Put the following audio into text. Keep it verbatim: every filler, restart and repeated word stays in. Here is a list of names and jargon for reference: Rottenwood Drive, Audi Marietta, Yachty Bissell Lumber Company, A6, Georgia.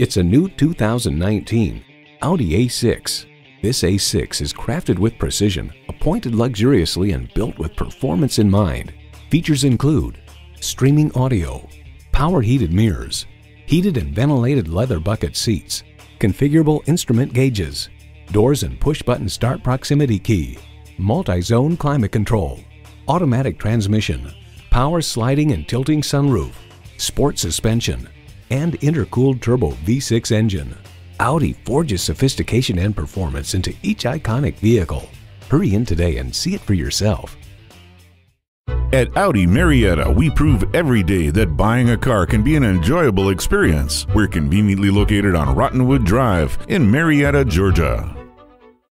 It's a new two thousand nineteen Audi A six. This A six is crafted with precision, appointed luxuriously, and built with performance in mind. Features include streaming audio, power heated mirrors, heated and ventilated leather bucket seats, configurable instrument gauges, doors and push-button start proximity key, multi-zone climate control, automatic transmission, power sliding and tilting sunroof, sport suspension, and intercooled turbo V six engine. Audi forges sophistication and performance into each iconic vehicle. Hurry in today and see it for yourself. At Audi Marietta, we prove every day that buying a car can be an enjoyable experience. We're conveniently located on Rottenwood Drive in Marietta, Georgia.